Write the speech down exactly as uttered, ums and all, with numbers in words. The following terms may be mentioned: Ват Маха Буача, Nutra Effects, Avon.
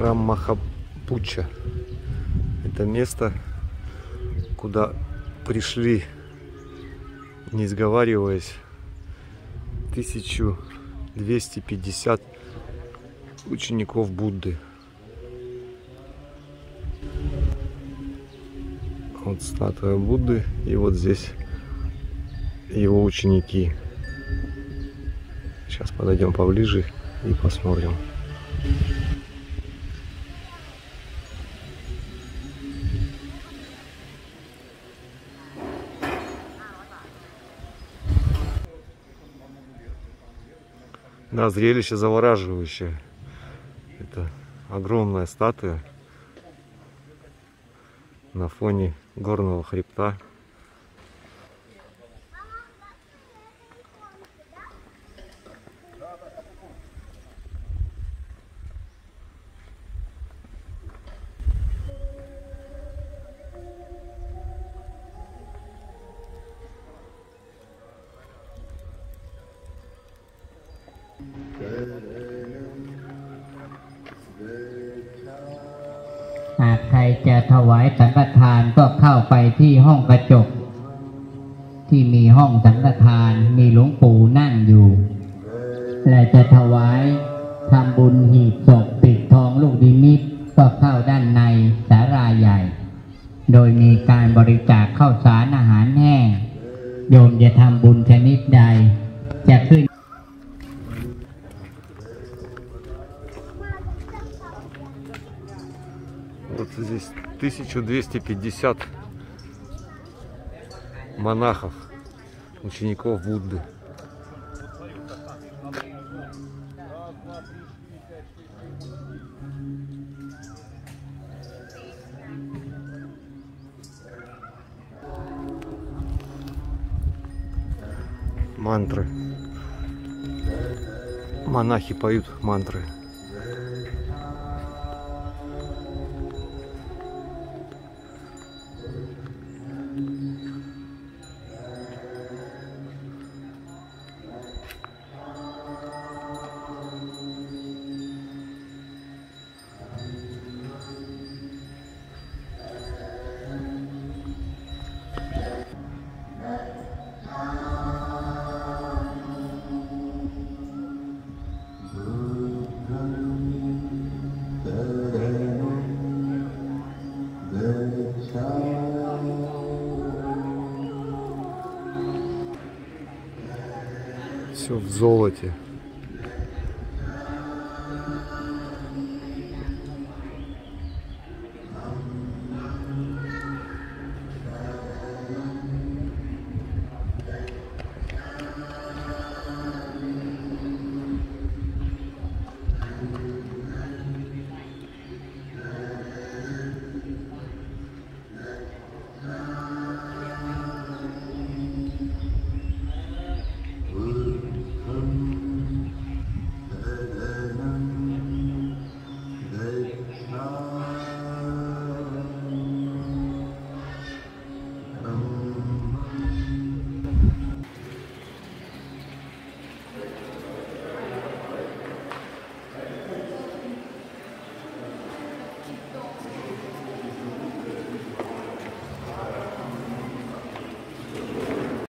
храм Маха Буача. Это место, куда пришли, не сговариваясь, тысяча двести пятьдесят учеников Будды. Вот статуя Будды, и вот здесь его ученики. Сейчас подойдем поближе и посмотрим. Да, зрелище завораживающее. Это огромная статуя на фоне горного хребта.ใครจะถวายสังฆทานก็เข้าไปที่ห้องกระจกที่มีห้องสังฆทานมีหลวงปู่นั่งอยู่และจะถวายทำบุญหีบศพปิดทองลูกนิมิตก็เข้าด้านในศาลาใหญ่โดยมีการบริจาคข้าวสารอาหารแห้งโยมจะทำบุญชนิดใดจะขึ้นВот здесь тысяча двести пятьдесят монахов, учеников Будды. Мантры. Монахи поют мантры. Все в золоте.